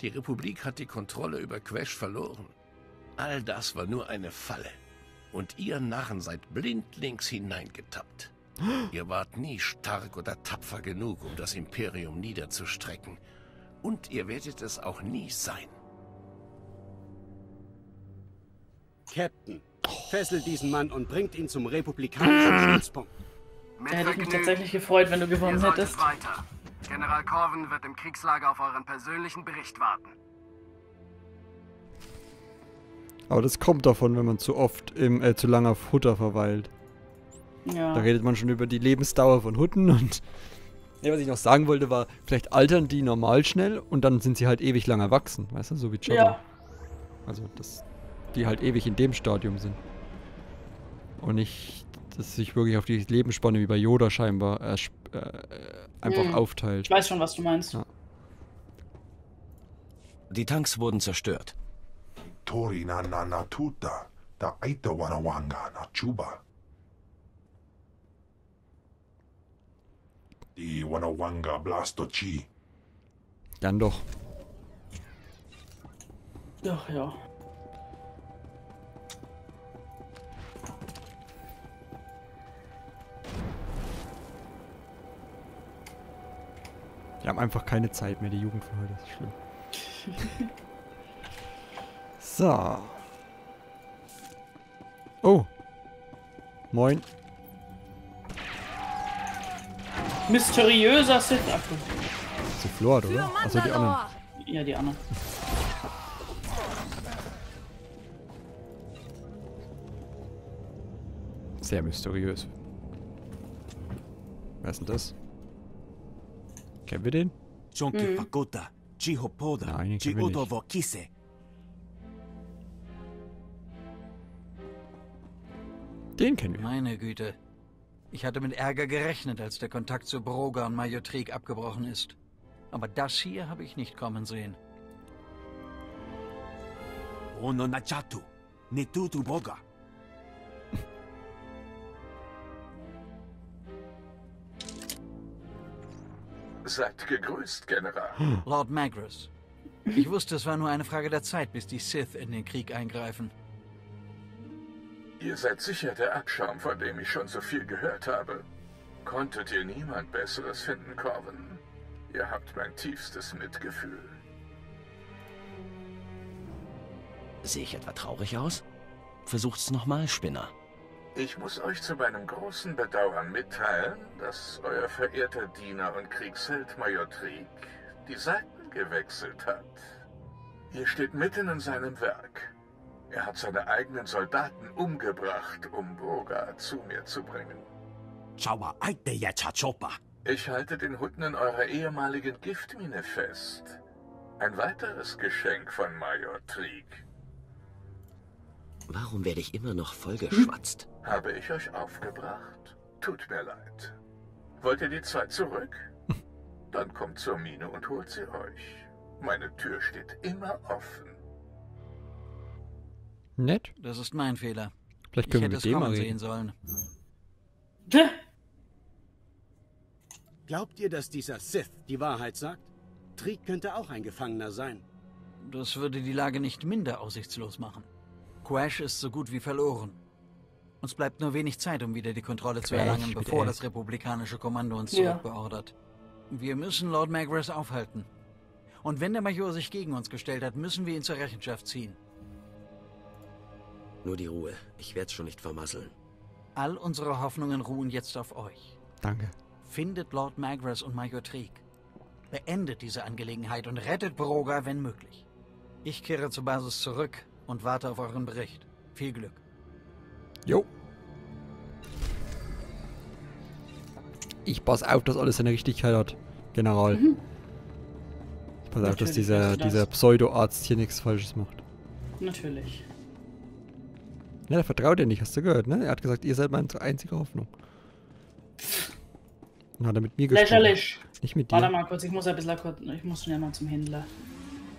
Die Republik hat die Kontrolle über Quesh verloren. All das war nur eine Falle. Und ihr Narren seid blindlings hineingetappt. Ihr wart nie stark oder tapfer genug, um das Imperium niederzustrecken. Und ihr werdet es auch nie sein. Captain, fesselt diesen Mann und bringt ihn zum republikanischen Stützpunkt. Da hätte ich mich tatsächlich gefreut, wenn du gewonnen hättest. Weiter. General Corwin wird im Kriegslager auf euren persönlichen Bericht warten. Aber das kommt davon, wenn man zu oft im zu lange auf Hutter verweilt. Ja. Da redet man schon über die Lebensdauer von Hutten und... Ja, was ich noch sagen wollte war, vielleicht altern die normal schnell und dann sind sie halt ewig lang erwachsen, weißt du? So wie Jabba. Ja. Also, dass die halt ewig in dem Stadium sind. Und nicht, dass es sich wirklich auf die Lebensspanne wie bei Yoda scheinbar einfach aufteilt. Ich weiß schon, was du meinst. Ja. Die Tanks wurden zerstört. Torina na tuta, da aita warawanga na chuba. Die Wanawanga Blastochi. Dann doch. Ach ja. Wir haben einfach keine Zeit mehr, die Jugend von heute ist schlimm. So. Oh. Moin. Mysteriöser Sith. Ach so. Das ist die Flor, oder? Achso, die anderen. Ja, die anderen. Sehr mysteriös. Wer ist denn das? Kennen wir den? Nein, den kennen wir nicht. Den kennen wir. Meine Güte. Ich hatte mit Ärger gerechnet, als der Kontakt zu Broga und Majotrik abgebrochen ist. Aber das hier habe ich nicht kommen sehen. Ono Nachatu, Netutu Broga. Seid gegrüßt, General. Lord Magras. Ich wusste, es war nur eine Frage der Zeit, bis die Sith in den Krieg eingreifen. Ihr seid sicher der Abschaum, von dem ich schon so viel gehört habe. Konntet ihr niemand Besseres finden, Corwin? Ihr habt mein tiefstes Mitgefühl. Sehe ich etwa traurig aus? Versucht's nochmal, Spinner. Ich muss euch zu meinem großen Bedauern mitteilen, dass euer verehrter Diener und Kriegsheld Majotrik die Seiten gewechselt hat. Ihr steht mitten in seinem Werk. Er hat seine eigenen Soldaten umgebracht, um Broga zu mir zu bringen. Ich halte den Hutten in eurer ehemaligen Giftmine fest. Ein weiteres Geschenk von Majotrik. Warum werde ich immer noch vollgeschwatzt? Habe ich euch aufgebracht? Tut mir leid. Wollt ihr die Zeit zurück? Dann kommt zur Mine und holt sie euch. Meine Tür steht immer offen. Nett. Das ist mein Fehler. Vielleicht können wir mit dem mal sehen sollen. Glaubt ihr, dass dieser Sith die Wahrheit sagt? Trik könnte auch ein Gefangener sein. Das würde die Lage nicht minder aussichtslos machen. Quesh ist so gut wie verloren. Uns bleibt nur wenig Zeit, um wieder die Kontrolle zu erlangen, bevor das republikanische Kommando uns zurückbeordert. Wir müssen Lord Magras aufhalten. Und wenn der Major sich gegen uns gestellt hat, müssen wir ihn zur Rechenschaft ziehen. Nur die Ruhe. Ich werde es schon nicht vermasseln. All unsere Hoffnungen ruhen jetzt auf euch. Danke. Findet Lord Magras und Majotrik. Beendet diese Angelegenheit und rettet Broga, wenn möglich. Ich kehre zur Basis zurück und warte auf euren Bericht. Viel Glück. Jo. Ich pass auf, dass alles seine Richtigkeit hat, General. Ich pass auf, dass dieser Pseudo-Arzt hier nichts Falsches macht. Natürlich. Ja, der vertraut dir nicht, hast du gehört, ne? Er hat gesagt, ihr seid meine einzige Hoffnung. Na, hat er mit mir gesprochen. Lächerlich. Nicht mit dir. Warte mal kurz, ich muss ein bisschen kurz, ich muss schnell mal zum Händler.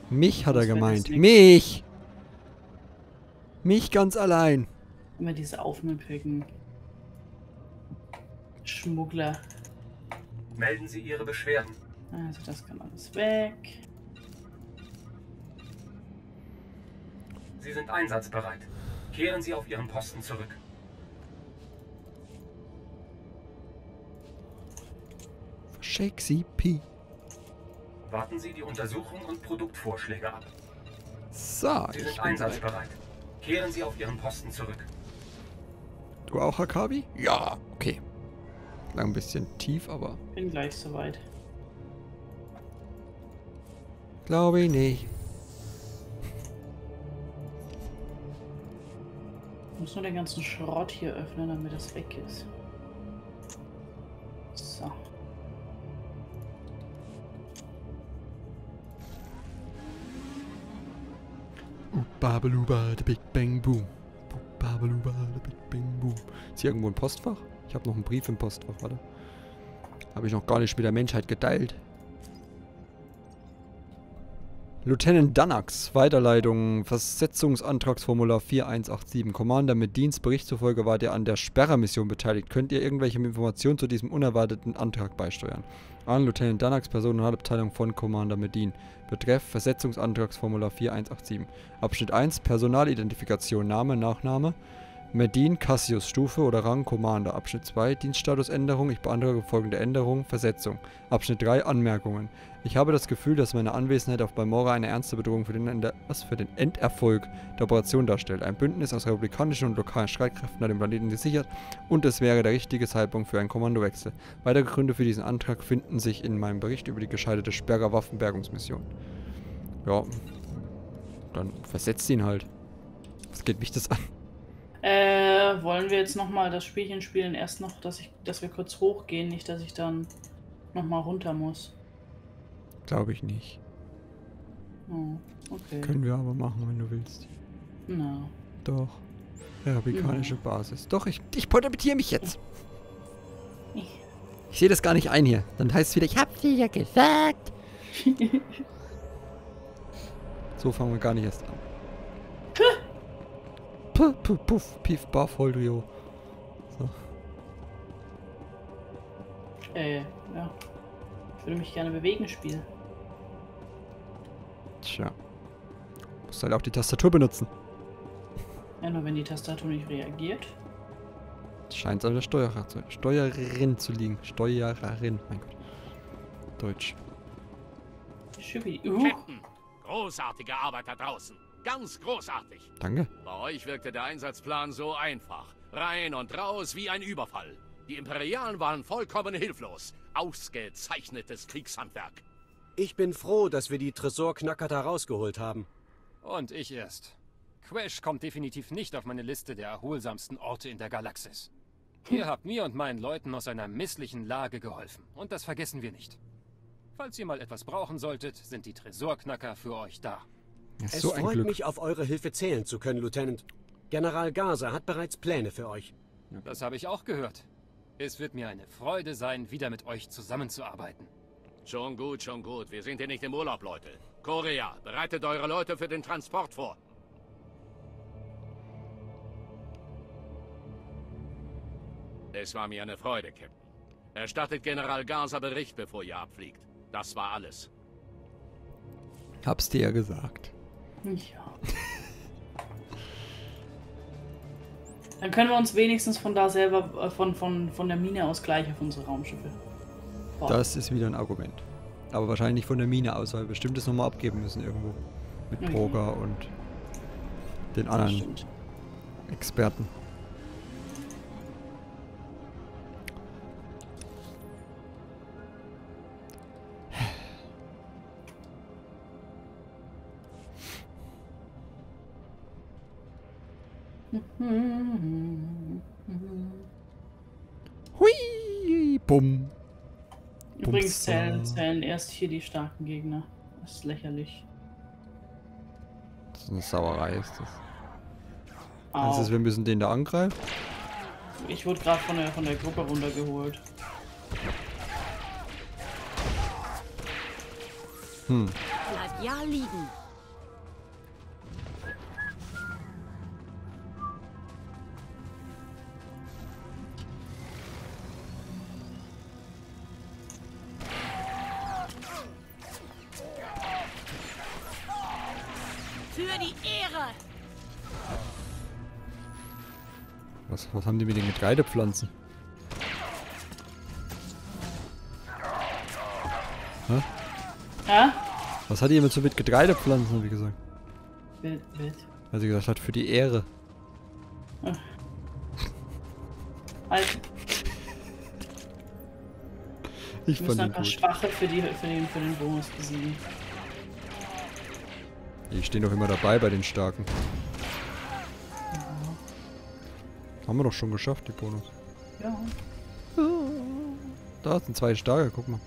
Mich hat er gemeint. Mich! Mich ganz allein. Immer diese aufmüpfigen Schmuggler. Melden Sie Ihre Beschwerden. Also das kann alles weg. Sie sind einsatzbereit. Kehren Sie auf Ihren Posten zurück. Shake Sie, Pi. Warten Sie die Untersuchung und Produktvorschläge ab. So, Sie sind einsatzbereit. Kehren Sie auf Ihren Posten zurück. Du auch, Hakabi? Ja, okay. Klang ein bisschen tief, aber... Bin gleich soweit. Glaube ich nicht. Ich muss nur den ganzen Schrott hier öffnen, damit das weg ist. So. Babaluba, the Big Bang Boom. Babaluba, the Big Bang Boom. Ist hier irgendwo ein Postfach? Ich habe noch einen Brief im Postfach, warte. Habe ich noch gar nicht mit der Menschheit geteilt. Lieutenant Danax, Weiterleitung, Versetzungsantragsformular 4187. Commander mit Dienst, Bericht zufolge war der an der Sperrermission beteiligt. Könnt ihr irgendwelche Informationen zu diesem unerwarteten Antrag beisteuern? An Lieutenant Danax, Personalabteilung von Commander Medin. Betreff Versetzungsantragsformular 4187. Abschnitt 1, Personalidentifikation, Name, Nachname. Medin, Cassius, Stufe oder Rang, Commander. Abschnitt 2, Dienststatusänderung. Ich beantrage folgende Änderung, Versetzung. Abschnitt 3, Anmerkungen. Ich habe das Gefühl, dass meine Anwesenheit auf Balmorra eine ernste Bedrohung für den Enderfolg der Operation darstellt. Ein Bündnis aus republikanischen und lokalen Streitkräften hat den Planeten gesichert und es wäre der richtige Zeitpunkt für einen Kommandowechsel. Weitere Gründe für diesen Antrag finden sich in meinem Bericht über die gescheiterte Sperrer Waffenbergungsmission. Ja, dann versetzt ihn halt. Was geht mich das an? Wollen wir jetzt nochmal das Spielchen spielen? Erst noch, dass wir kurz hochgehen, nicht dass ich dann nochmal runter muss. Glaube ich nicht. Oh, okay. Können wir aber machen, wenn du willst. Na. No. Doch. Republikanische Basis. Doch, ich porträtiere mich jetzt. Ich sehe das gar nicht ein hier. Dann heißt es wieder, ich hab's dir ja gesagt. So fangen wir gar nicht erst an. Puff, puff, puff, pief, baff, holdio. So. Ja. Ich würde mich gerne bewegen, Spiel. Tja. Du musst halt auch die Tastatur benutzen. Ja, nur wenn die Tastatur nicht reagiert. Scheint es an der Steuerin zu liegen. Steuererin, mein Gott. Deutsch. Captain, großartige Arbeit da draußen. Ganz großartig. Danke. Bei euch wirkte der Einsatzplan so einfach. Rein und raus wie ein Überfall. Die Imperialen waren vollkommen hilflos. Ausgezeichnetes Kriegshandwerk. Ich bin froh, dass wir die Tresorknacker da rausgeholt haben. Und ich erst. Quesh kommt definitiv nicht auf meine Liste der erholsamsten Orte in der Galaxis. Ihr habt mir und meinen Leuten aus einer misslichen Lage geholfen. Und das vergessen wir nicht. Falls ihr mal etwas brauchen solltet, sind die Tresorknacker für euch da. Es freut mich, auf eure Hilfe zählen zu können, Lieutenant. General Garza hat bereits Pläne für euch. Das habe ich auch gehört. Es wird mir eine Freude sein, wieder mit euch zusammenzuarbeiten. Schon gut, schon gut. Wir sind hier nicht im Urlaub, Leute. Korea, bereitet eure Leute für den Transport vor. Es war mir eine Freude, Captain. Erstattet General Garza Bericht, bevor ihr abfliegt. Das war alles. Hab's dir ja gesagt. Ja. Dann können wir uns wenigstens von da selber, von der Mine aus gleich auf unsere Raumschiffe. Boah. Das ist wieder ein Argument. Aber wahrscheinlich von der Mine aus, weil wir bestimmt das nochmal abgeben müssen irgendwo. Mit Proger und den anderen Experten. Hui! Bumm! Übrigens zählen erst hier die starken Gegner. Das ist lächerlich. Das ist eine Sauerei, ist das. Au. Das ist, wir müssen den da angreifen? Ich wurde gerade von der Gruppe runtergeholt. Hm. Bleib ja liegen! Was haben die mit den Getreidepflanzen? Hä? Ja? Was hat die immer so mit Getreidepflanzen, hab ich gesagt? Wild. Weil sie gesagt hat, für die Ehre. Ach. Alter. Ich muss ein paar Schwache für den Bonus besiegen. Ich stehe doch immer dabei bei den Starken. Ja. Haben wir doch schon geschafft, die Bonus. Ja. Da sind zwei Starke, guck mal.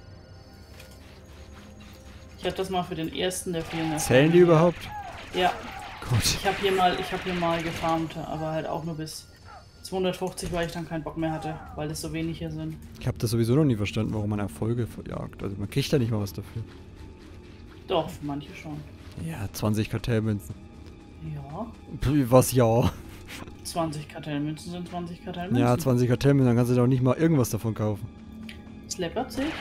Ich hab das mal für den ersten der vielen. Zählen die überhaupt? Ja. Gut. Ich hab hier mal gefarmt, aber halt auch nur bis 250, weil ich dann keinen Bock mehr hatte, weil es so wenig hier sind. Ich habe das sowieso noch nie verstanden, warum man Erfolge verjagt. Also man kriegt da nicht mal was dafür. Doch, für manche schon. Ja, 20 Kartellmünzen. Ja. Was ja? 20 Kartellmünzen sind 20 Kartellmünzen. Ja, 20 Kartellmünzen, dann kannst du doch nicht mal irgendwas davon kaufen. Es läppert sich.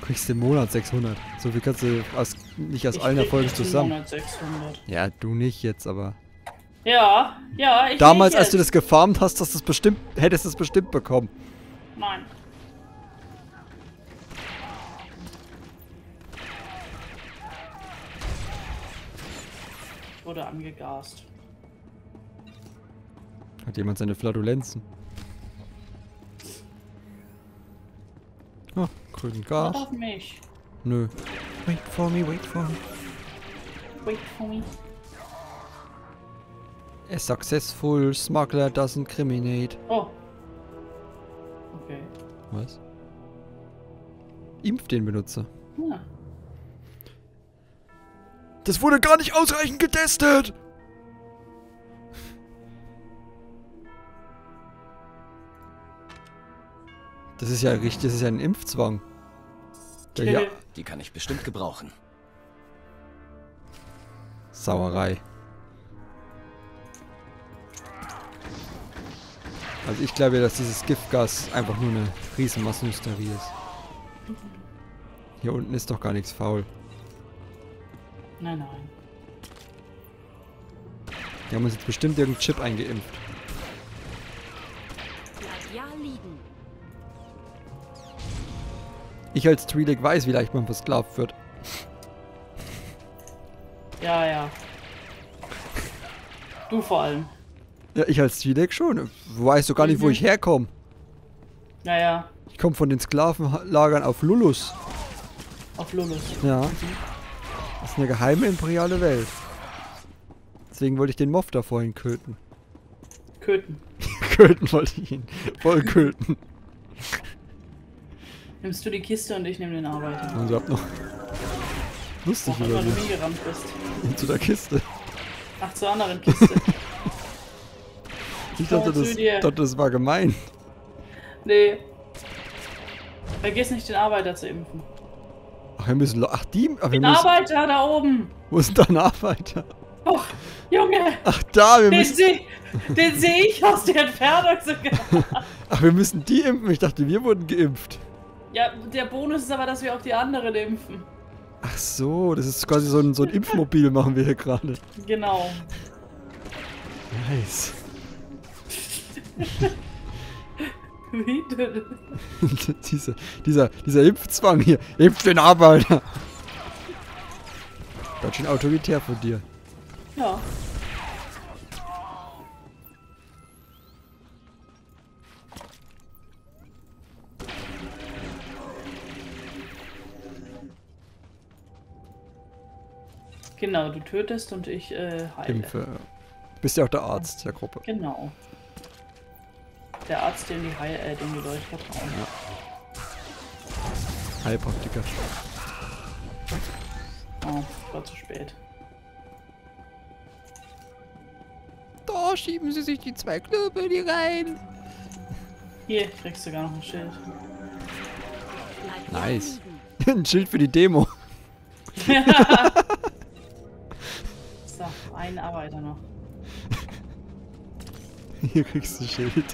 Kriegst du im Monat 600. So viel kannst du nicht aus allen Erfolgen zusammen. Monat 600. Ja, du nicht jetzt, aber... Ja, ich... Damals, als du das gefarmt hast, hast du's bestimmt, hättest du es bestimmt bekommen. Nein. Ich wurde angegast. Hat jemand seine Flatulenzen? Oh, grünen Gas. Warte auf mich. Nö. Wait for me, wait for me. Wait for me. A successful smuggler doesn't criminate. Oh. Okay. Was? Impf den Benutzer. Ja. Das wurde gar nicht ausreichend getestet! Das ist ja richtig, das ist ja ein Impfzwang. Ja. Die kann ich bestimmt gebrauchen. Sauerei. Also ich glaube ja, dass dieses Giftgas einfach nur eine riesen Massenhysterie ist. Hier unten ist doch gar nichts faul. Nein. Die haben uns jetzt bestimmt irgendeinen Chip eingeimpft. Ich als Twi'lek weiß, wie leicht man versklavt wird. Ja. Du vor allem. Ja, ich als Twi'lek schon. Weißt du gar nicht, wo ich herkomme. Naja. Ich komme von den Sklavenlagern auf Lullus. Auf Lullus? Ja. Das ist eine geheime imperiale Welt. Deswegen wollte ich den Moff da vorhin köten. Köten wollte ich ihn. Voll köten. Nimmst du die Kiste und ich nehme den Arbeiter. Und ihr habt noch... Lustig, wie du hingerannt bist. Und zu der Kiste. Ach, zur anderen Kiste. Ich dachte, das war gemein. Nee. Vergiss nicht, den Arbeiter zu impfen. Ach, wir müssen... Ach, die... Den Arbeiter da oben! Wo ist denn der Arbeiter? Och, Junge! Ach, da, wir müssen... Den sehe ich aus der Entfernung sogar. Ach, wir müssen die impfen. Ich dachte, wir wurden geimpft. Ja, der Bonus ist aber, dass wir auch die anderen impfen. Ach so, das ist quasi so ein Impfmobil machen wir hier gerade. Genau. Nice. Wie denn? dieser Impfzwang hier. Impf den Arbeiter. Ganz schön autoritär von dir. Ja. Genau, du tötest und ich heile. Impfe. Du bist ja auch der Arzt der Gruppe. Genau. Der Arzt, dem die Leute vertrauen. Ja. Heilpraktiker. Oh, war zu spät. Da schieben sie sich die zwei Knöpfe die rein. Hier kriegst du gar noch ein Schild. Nice. Ein Schild für die Demo. Ja. So, einen Arbeiter noch. Hier kriegst du ein Schild.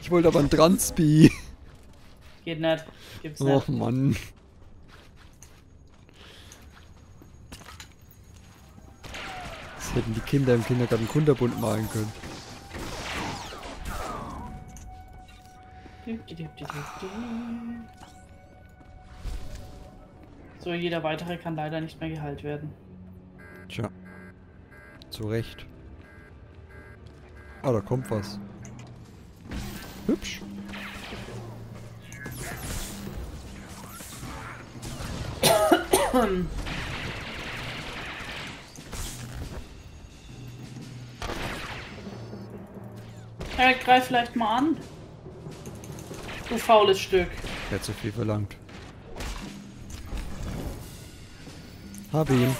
Ich wollte aber ein Transpi. Geht nicht. Gibt's nicht. Och Mann. hätten die Kinder im Kindergarten kunterbunt malen können. So, jeder weitere kann leider nicht mehr geheilt werden. Tja. Zu Recht. Ah, da kommt was. Hübsch. Ja, greif vielleicht mal an. Du faules Stück. Wer zu viel verlangt. Hab ihn.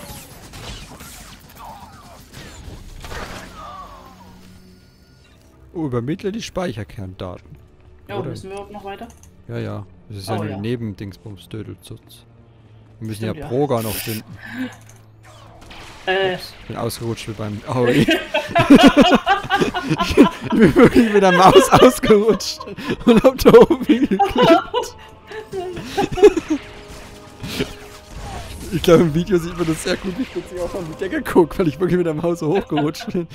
Oh, übermittle die Speicherkerndaten. Ja, oder? Müssen wir überhaupt noch weiter? Ja, ja. Das ist ja Nebendingsbums Dödelzutz. Wir müssen ja Proga noch finden. Ups, ich bin ausgerutscht wie beim Auri. Ich bin wirklich mit der Maus ausgerutscht und hab da oben hingeklickt. Ich glaube, im Video sieht man das sehr gut. Ich bin jetzt auch an die Decke guckt, weil ich wirklich mit der Maus so hochgerutscht bin.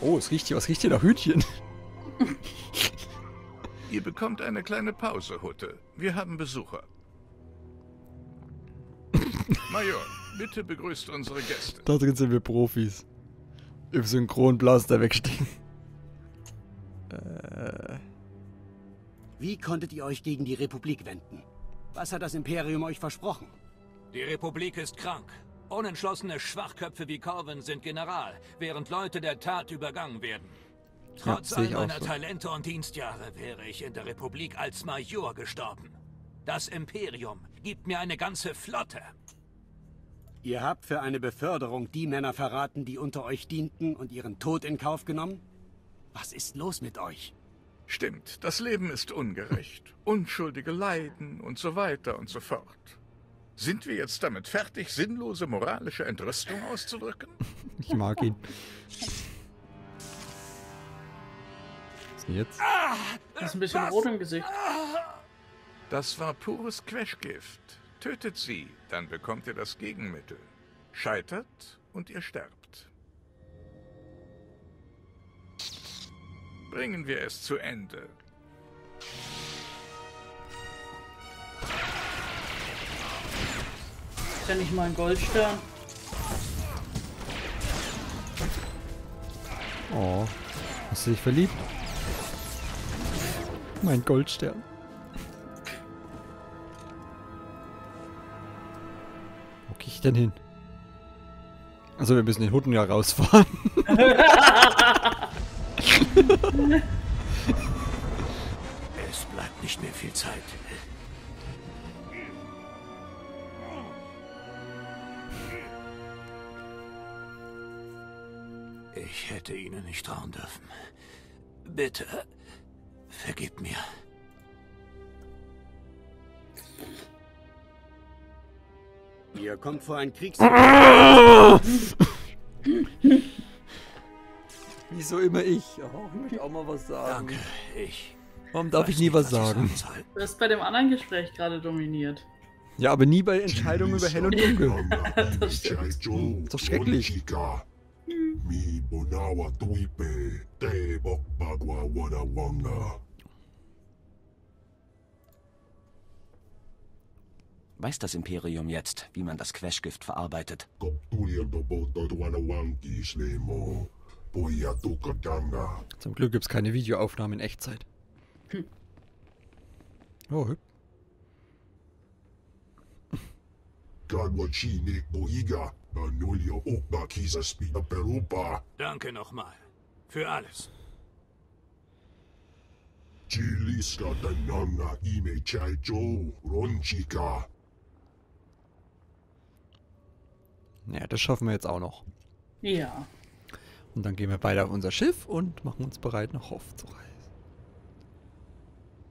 Oh, es riecht hier, was riecht hier nach Hütchen? Ihr bekommt eine kleine Pause, Hutte. Wir haben Besucher. Major, bitte begrüßt unsere Gäste. Da drin sind wir Profis. Im Synchronblaster wegstehen. Wie konntet ihr euch gegen die Republik wenden? Was hat das Imperium euch versprochen? Die Republik ist krank. Unentschlossene Schwachköpfe wie Corwin sind General, während Leute der Tat übergangen werden. Trotz all meiner Talente und Dienstjahre wäre ich in der Republik als Major gestorben. Das Imperium gibt mir eine ganze Flotte. Ihr habt für eine Beförderung die Männer verraten, die unter euch dienten und ihren Tod in Kauf genommen? Was ist los mit euch? Stimmt, das Leben ist ungerecht. Unschuldige leiden und so weiter und so fort. Sind wir jetzt damit fertig, sinnlose moralische Entrüstung auszudrücken? Ich mag ihn. Jetzt? Das ist ein bisschen rot im Gesicht. Das war pures Queshgift. Tötet sie, dann bekommt ihr das Gegenmittel. Scheitert und ihr sterbt. Bringen wir es zu Ende. Ist ja nicht mal ein Goldstern. Oh, hast du dich verliebt? Mein Goldstern. Wo gehe ich denn hin? Also wir müssen den Hutten ja rausfahren. Es bleibt nicht mehr viel Zeit. Ich hätte Ihnen nicht trauen dürfen. Bitte. Vergib mir. Ihr kommt vor ein Kriegs... Wieso immer ich? Oh, ich möchte auch mal was sagen. Danke, ich... Warum darf ich nie was sagen? Du hast bei dem anderen Gespräch gerade dominiert. Ja, aber nie bei Entscheidungen über Hell und Dunkel. Das stimmt. Ist doch schrecklich. Weiß das Imperium jetzt, wie man das Queshgift verarbeitet? Zum Glück gibt's keine Videoaufnahmen in Echtzeit. Oh, hübsch. Danke nochmal. Für alles. Ja, das schaffen wir jetzt auch noch. Ja. Und dann gehen wir beide auf unser Schiff und machen uns bereit, nach Hoth zu reisen.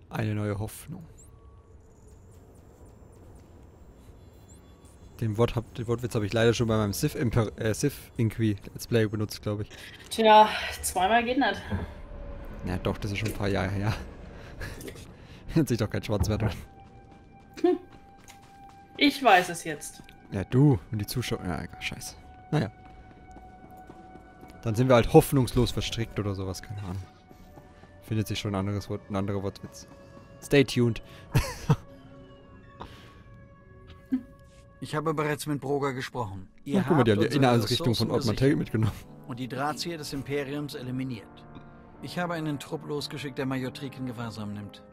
Eine neue Hoffnung. Den Wortwitz habe ich leider schon bei meinem Sith Inqui Let's Play benutzt, glaube ich. Tja, zweimal geht nicht. Ja doch, das ist schon ein paar Jahre her. Jetzt sieht doch kein Schwarz mehr dran. Ich weiß es jetzt. Ja, du und die Zuschauer. Ja, egal, scheiße. Naja. Dann sind wir halt hoffnungslos verstrickt oder sowas, keine Ahnung. Findet sich schon ein anderes Wort, ein anderer Wortwitz. Stay tuned. Ich habe bereits mit Broga gesprochen. Ihr habt die haben die Inlandsrichtung von Ord Mantell mitgenommen. Und die Drahtzieher des Imperiums eliminiert. Ich habe einen Trupp losgeschickt, der Majotrik in Gewahrsam nimmt.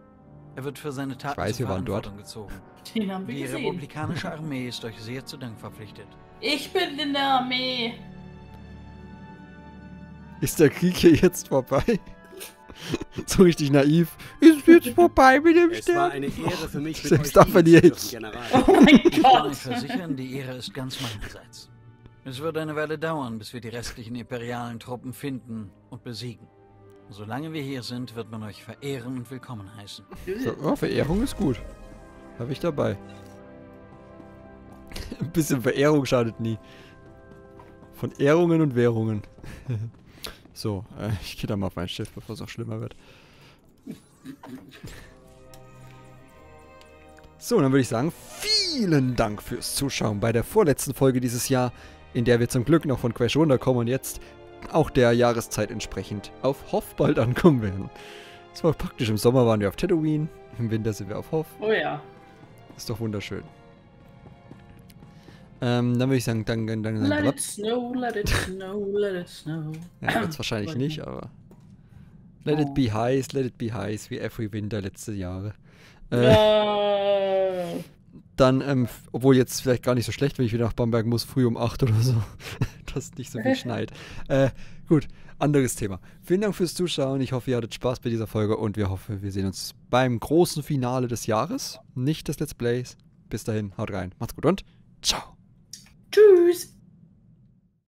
Er wird für seine Taten zur Verantwortung gezogen. Den haben wir gesehen. Die republikanische Armee ist euch sehr zu Dank verpflichtet. Ich bin in der Armee. Ist der Krieg hier jetzt vorbei? So richtig naiv. Ist jetzt vorbei mit dem Sterben. Es war eine Ehre für mich, selbst darf man jetzt. General. Oh mein Gott. Ich kann euch versichern, die Ehre ist ganz meinerseits. Es wird eine Weile dauern, bis wir die restlichen imperialen Truppen finden und besiegen. Solange wir hier sind, wird man euch verehren und willkommen heißen. So, oh, Verehrung ist gut. Habe ich dabei. Ein bisschen Verehrung schadet nie. Von Ehrungen und Währungen. So, ich gehe da mal auf mein Schiff, bevor es auch schlimmer wird. So, dann würde ich sagen, vielen Dank fürs Zuschauen bei der vorletzten Folge dieses Jahr, in der wir zum Glück noch von Quesh runterkommen und jetzt auch der Jahreszeit entsprechend auf Hoth bald ankommen werden. Das war praktisch, im Sommer waren wir auf Tatooine, im Winter sind wir auf Hoth. Oh ja. Ist doch wunderschön. Dann würde ich sagen, dann. Let it snow, let it snow, let it snow. Ja, jetzt wahrscheinlich nicht, aber. Let it be heiß, let it be heiß, wie every winter letzte Jahre. Dann, obwohl jetzt vielleicht gar nicht so schlecht, wenn ich wieder nach Bamberg muss, früh um 8 oder so, dass nicht so viel schneit. Gut, anderes Thema. Vielen Dank fürs Zuschauen. Ich hoffe, ihr hattet Spaß bei dieser Folge und wir hoffen, wir sehen uns beim großen Finale des Jahres, nicht des Let's Plays. Bis dahin, haut rein, macht's gut und ciao.